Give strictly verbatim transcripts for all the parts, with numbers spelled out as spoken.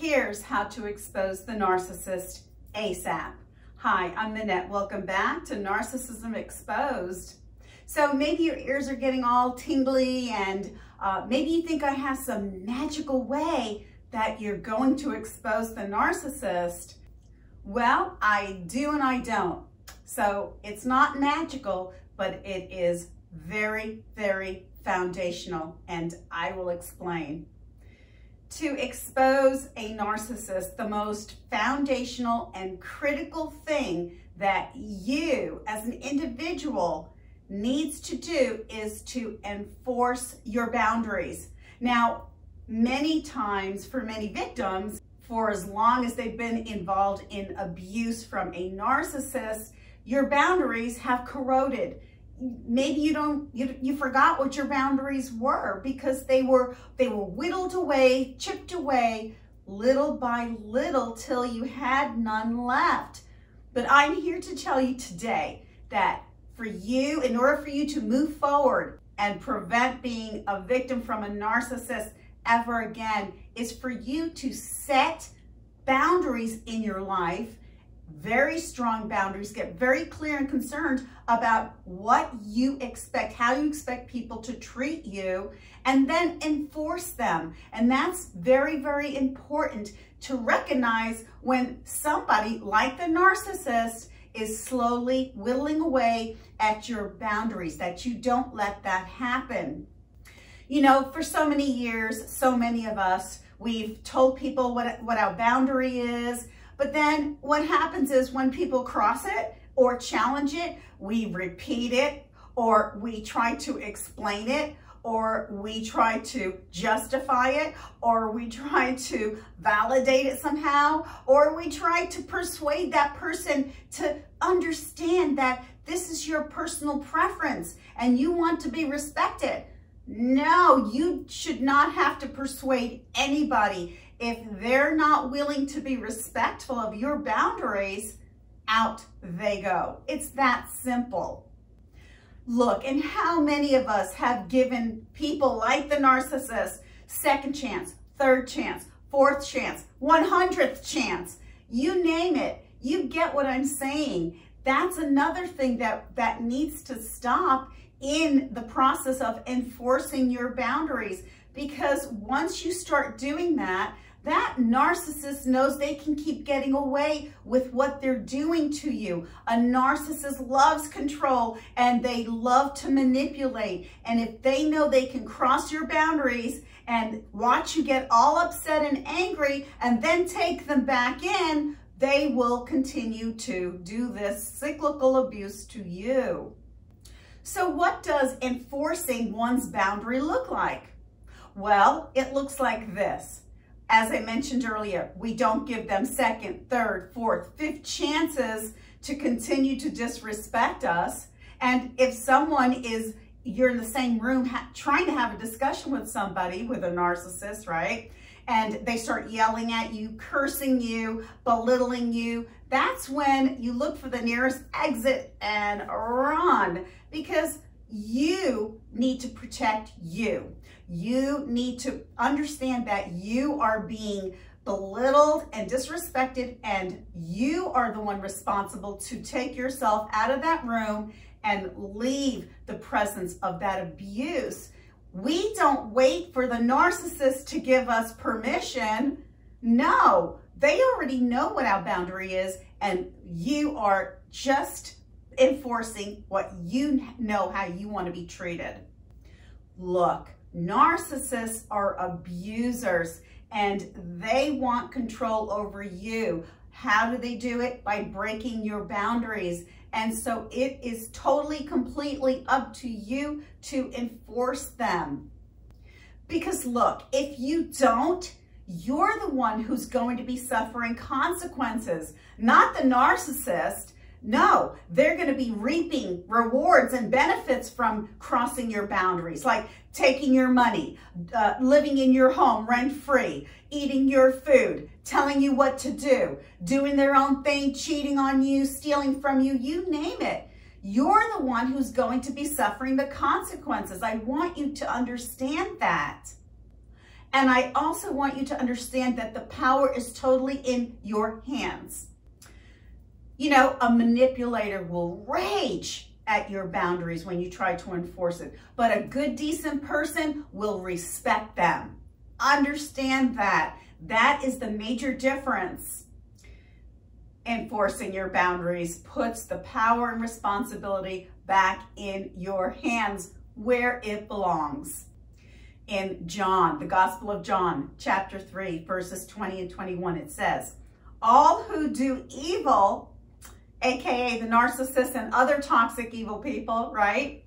Here's how to expose the narcissist ASAP. Hi, I'm Nanette. Welcome back to Narcissism Exposed. So maybe your ears are getting all tingly and uh, maybe you think I have some magical way that you're going to expose the narcissist. Well, I do and I don't. So it's not magical, but it is very, very foundational, and I will explain. To expose a narcissist, the most foundational and critical thing that you as an individual needs to do is to enforce your boundaries. Now, many times for many victims, for as long as they've been involved in abuse from a narcissist, your boundaries have corroded. Maybe you don't, you, you forgot what your boundaries were because they were, they were whittled away, chipped away, little by little till you had none left. But I'm here to tell you today that for you, in order for you to move forward and prevent being a victim from a narcissist ever again, is for you to set boundaries in your life. Very strong boundaries. Get very clear and concerned about what you expect, how you expect people to treat you, and then enforce them. And that's very, very important to recognize when somebody like the narcissist is slowly whittling away at your boundaries, that you don't let that happen. You know, for so many years, so many of us, we've told people what, what our boundary is. But then what happens is when people cross it or challenge it, we repeat it, or we try to explain it, or we try to justify it, or we try to validate it somehow, or we try to persuade that person to understand that this is your personal preference and you want to be respected. No, you should not have to persuade anybody. If they're not willing to be respectful of your boundaries, out they go. It's that simple. Look, and how many of us have given people like the narcissist second chance, third chance, fourth chance, one hundredth chance, you name it. You get what I'm saying. That's another thing that, that needs to stop in the process of enforcing your boundaries, because once you start doing that, that narcissist knows they can keep getting away with what they're doing to you. A narcissist loves control and they love to manipulate. And if they know they can cross your boundaries and watch you get all upset and angry and then take them back in, they will continue to do this cyclical abuse to you. So what does enforcing one's boundary look like? Well, it looks like this. As I mentioned earlier, we don't give them second, third, fourth, fifth chances to continue to disrespect us. And if someone is, you're in the same room trying to have a discussion with somebody, with a narcissist, right? And they start yelling at you, cursing you, belittling you. That's when you look for the nearest exit and run, because you need to protect you. You need to understand that you are being belittled and disrespected, and you are the one responsible to take yourself out of that room and leave the presence of that abuse. We don't wait for the narcissist to give us permission. No, they already know what our boundary is, and you are just enforcing what you know how you want to be treated. Look, narcissists are abusers and they want control over you. How do they do it? By breaking your boundaries. And so it is totally, completely up to you to enforce them. Because look, if you don't, you're the one who's going to be suffering consequences, not the narcissist. No, they're going to be reaping rewards and benefits from crossing your boundaries, like taking your money, uh, living in your home rent-free, eating your food, telling you what to do, doing their own thing, cheating on you, stealing from you, you name it. You're the one who's going to be suffering the consequences. I want you to understand that. And I also want you to understand that the power is totally in your hands. You know, a manipulator will rage at your boundaries when you try to enforce it, but a good, decent person will respect them. Understand that. That is the major difference. Enforcing your boundaries puts the power and responsibility back in your hands where it belongs. In John, the Gospel of John, chapter three, verses twenty and twenty-one, it says, all who do evil, aka the narcissists and other toxic evil people, right?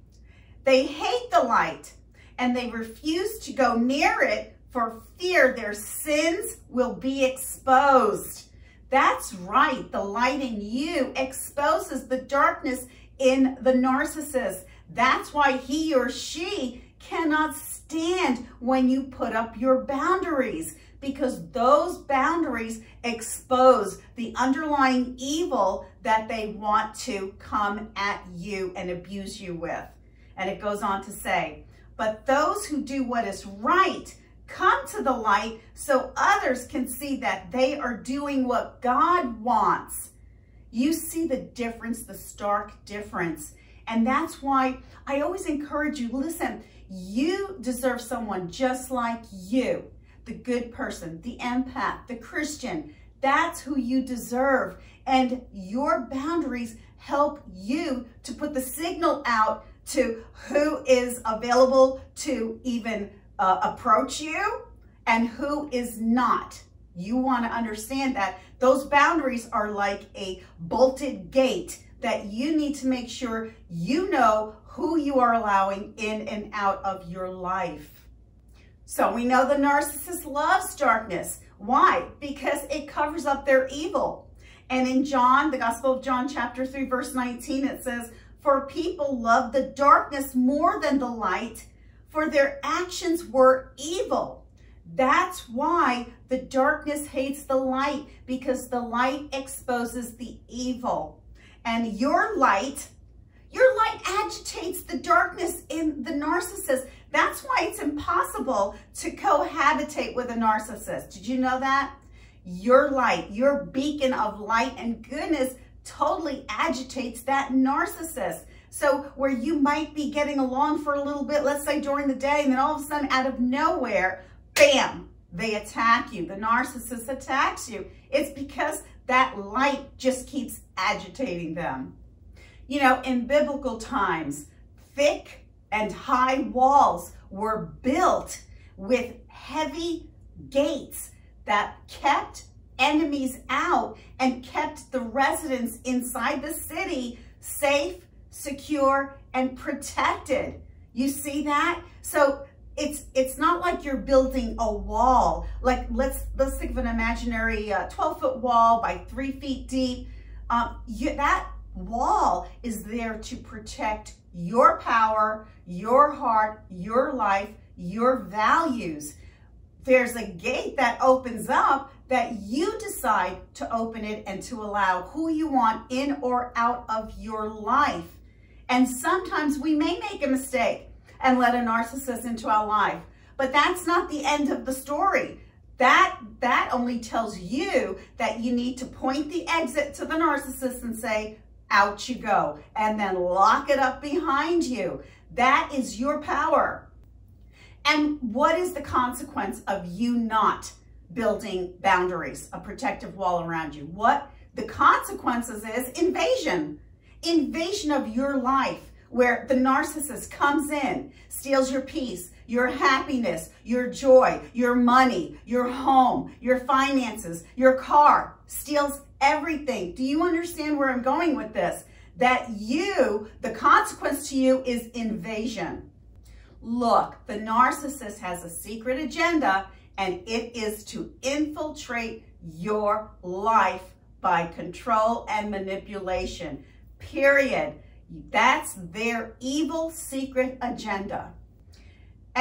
They hate the light and they refuse to go near it for fear their sins will be exposed. That's right. The light in you exposes the darkness in the narcissist. That's why he or she cannot stand when you put up your boundaries, because those boundaries expose the underlying evil that they want to come at you and abuse you with. And it goes on to say, but those who do what is right come to the light so others can see that they are doing what God wants. You see the difference, the stark difference. And that's why I always encourage you, listen, you deserve someone just like you, the good person, the empath, the Christian. That's who you deserve. And your boundaries help you to put the signal out to who is available to even Uh, approach you and who is not. You want to understand that those boundaries are like a bolted gate that you need to make sure you know who you are allowing in and out of your life. So we know the narcissist loves darkness. Why? Because it covers up their evil. And in John, the Gospel of John, chapter three, verse nineteen, it says, for people love the darkness more than the light, for their actions were evil. That's why the darkness hates the light, because the light exposes the evil. And your light, your light agitates the darkness in the narcissist. That's why it's impossible to cohabitate with a narcissist. Did you know that? Your light, your beacon of light and goodness totally agitates that narcissist. So where you might be getting along for a little bit, let's say during the day, and then all of a sudden out of nowhere, bam, they attack you. The narcissist attacks you. It's because that light just keeps agitating them. You know, in biblical times, thick and high walls were built with heavy gates that kept enemies out and kept the residents inside the city safe, secure, and protected. You see that? So it's it's not like you're building a wall. Like let's let's think of an imaginary uh, twelve foot wall by three feet deep. Um, you, that wall is there to protect your power, your heart, your life, your values. There's a gate that opens up that you decide to open it and to allow who you want in or out of your life. And sometimes we may make a mistake and let a narcissist into our life, but that's not the end of the story. That, that only tells you that you need to point the exit to the narcissist and say, out you go, and then lock it up behind you. That is your power. And what is the consequence of you not building boundaries, a protective wall around you? What the consequences is invasion. Invasion of your life, where the narcissist comes in, steals your peace, your happiness, your joy, your money, your home, your finances, your car, steals everything. Do you understand where I'm going with this? That you, the consequence to you is invasion. Look, the narcissist has a secret agenda, and it is to infiltrate your life by control and manipulation. Period. That's their evil secret agenda.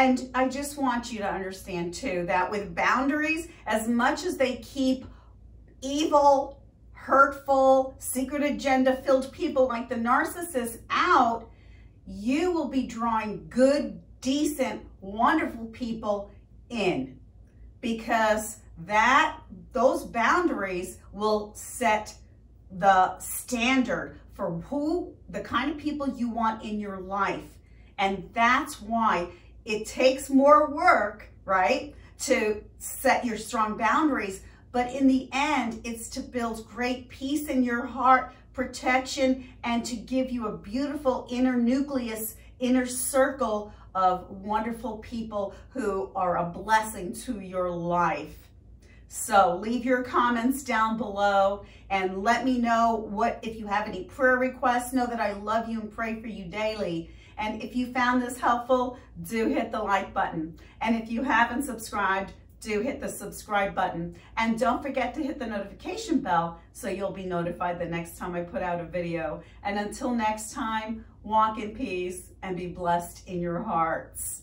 And I just want you to understand too that with boundaries, as much as they keep evil, hurtful, secret agenda-filled people like the narcissist out, you will be drawing good, decent, wonderful people in. because that those boundaries will set the standard for who, the kind of people you want in your life. And that's why it takes more work, right, to set your strong boundaries. But in the end, it's to build great peace in your heart, protection, and to give you a beautiful inner nucleus, inner circle of wonderful people who are a blessing to your life. So leave your comments down below and let me know what, if you have any prayer requests. Know that I love you and pray for you daily. And if you found this helpful, do hit the like button. And if you haven't subscribed, do hit the subscribe button. And don't forget to hit the notification bell so you'll be notified the next time I put out a video. And until next time, walk in peace and be blessed in your hearts.